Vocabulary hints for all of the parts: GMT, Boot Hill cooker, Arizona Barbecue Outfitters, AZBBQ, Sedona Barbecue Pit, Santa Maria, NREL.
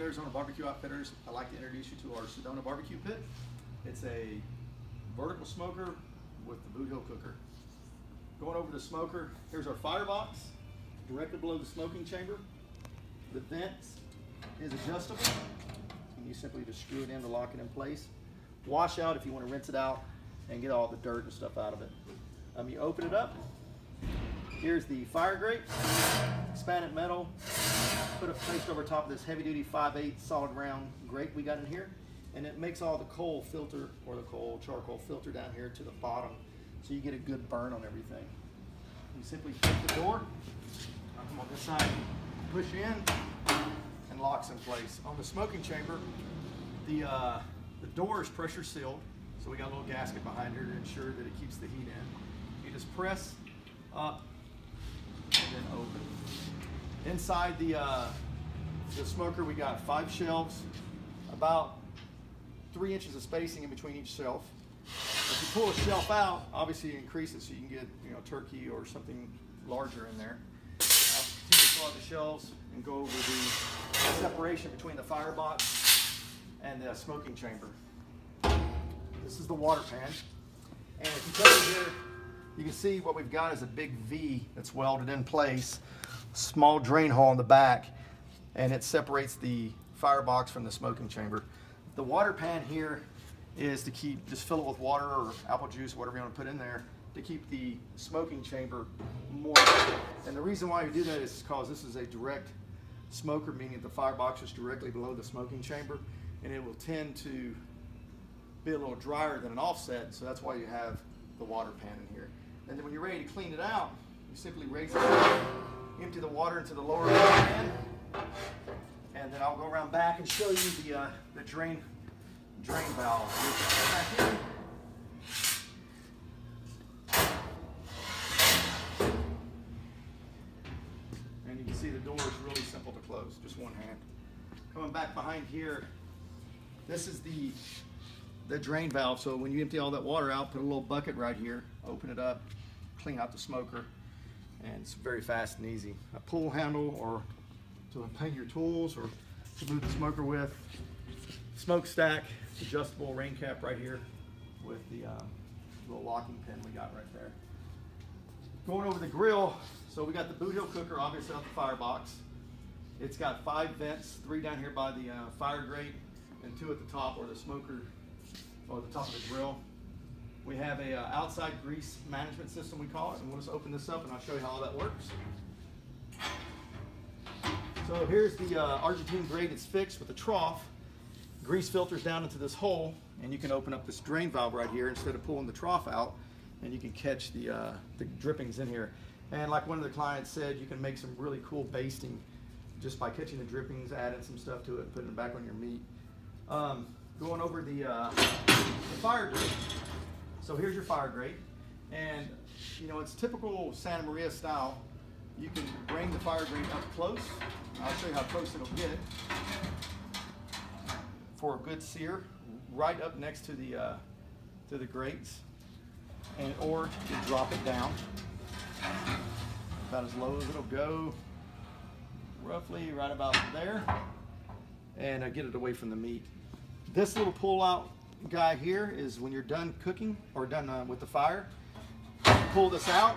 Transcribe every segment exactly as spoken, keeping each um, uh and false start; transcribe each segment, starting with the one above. Welcome to Arizona Barbecue Outfitters. I'd like to introduce you to our Sedona Barbecue Pit. It's a vertical smoker with the Boot Hill cooker. Going over the smoker, here's our firebox, directly below the smoking chamber. The vent is adjustable, and you simply just screw it in to lock it in place. Wash out if you want to rinse it out and get all the dirt and stuff out of it. Um, you open it up. Here's the fire grate, expanded metal, put it placed over top of this heavy-duty five eighths solid round grate we got in here, and it makes all the coal filter or the coal charcoal filter down here to the bottom, so you get a good burn on everything. You simply pick the door, I'll come on this side, push in, and locks in place. On the smoking chamber, the uh, the door is pressure sealed, so we got a little gasket behind here to ensure that it keeps the heat in. You just press up and then open. Inside the, uh, the smoker, we got five shelves, about three inches of spacing in between each shelf. If you pull a shelf out, obviously you increase it so you can get, you know, turkey or something larger in there. I'll take all the shelves and go over the separation between the firebox and the smoking chamber. This is the water pan, and if you go here, you can see what we've got is a big V that's welded in place. Small drain hole in the back, and it separates the firebox from the smoking chamber. The water pan here is to keep, just fill it with water or apple juice, whatever you want to put in there, to keep the smoking chamber moist. And the reason why we do that is because this is a direct smoker, meaning that the firebox is directly below the smoking chamber, and it will tend to be a little drier than an offset, so that's why you have the water pan in here. And then when you're ready to clean it out, you simply raise it up, empty the water into the lower pan, and then I'll go around back and show you the uh, the drain drain valve. Back in. And you can see the door is really simple to close, just one hand. Coming back behind here, this is the the drain valve. So when you empty all that water out, put a little bucket right here, open it up, clean out the smoker. And it's very fast and easy. A pull handle or to hang your tools or to move the smoker with. Smokestack, adjustable rain cap right here with the uh, little locking pin we got right there. Going over the grill, so we got the Boot Hill cooker, obviously out the firebox. It's got five vents, three down here by the uh, fire grate and two at the top or the smoker or the top of the grill. We have a uh, outside grease management system, we call it, and we'll just open this up and I'll show you how all that works. So here's the uh, Argentine grate. It's fixed with a trough. Grease filters down into this hole, and you can open up this drain valve right here instead of pulling the trough out, and you can catch the, uh, the drippings in here. And like one of the clients said, you can make some really cool basting just by catching the drippings, adding some stuff to it, and putting it back on your meat. Um, going over the, uh, the fire grate. So here's your fire grate, and you know, it's typical Santa Maria style. You can bring the fire grate up close. I'll show you how close it'll get for a good sear, right up next to the uh, to the grates, and or you drop it down about as low as it'll go, roughly right about there, and uh, get it away from the meat. This little pull out guy here is when you're done cooking or done uh, with the fire, you pull this out,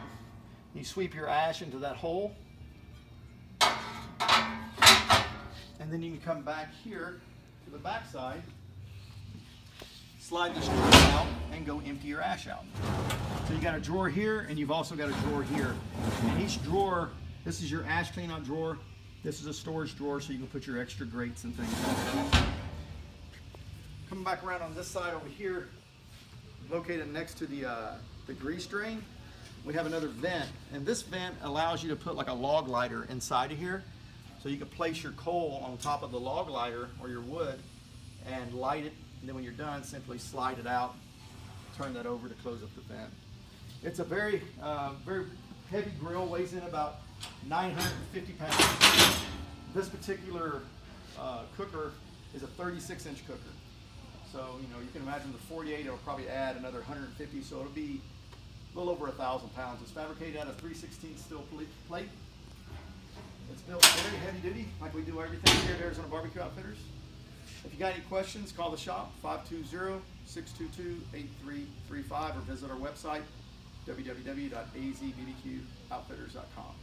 you sweep your ash into that hole, and then you can come back here to the back side, slide this drawer out, and go empty your ash out. So you got a drawer here, and you've also got a drawer here, and each drawer, this is your ash cleanout drawer, this is a storage drawer, so you can put your extra grates and things in. Coming back around on this side over here, located next to the, uh, the grease drain, we have another vent, and this vent allows you to put like a log lighter inside of here, so you can place your coal on top of the log lighter or your wood and light it, and then when you're done, simply slide it out, turn that over to close up the vent. It's a very, uh, very heavy grill, weighs in about nine hundred fifty pounds. This particular uh, cooker is a thirty-six inch cooker. So, you know, you can imagine the forty-eight, it'll probably add another one hundred fifty, so it'll be a little over a thousand pounds. It's fabricated out of three sixteenths steel plate, It's built very heavy duty, like we do everything here at Arizona Barbecue Outfitters. If you got any questions, call the shop, five two zero, six two two, eight three three five, or visit our website, w w w dot a z b b q outfitters dot com.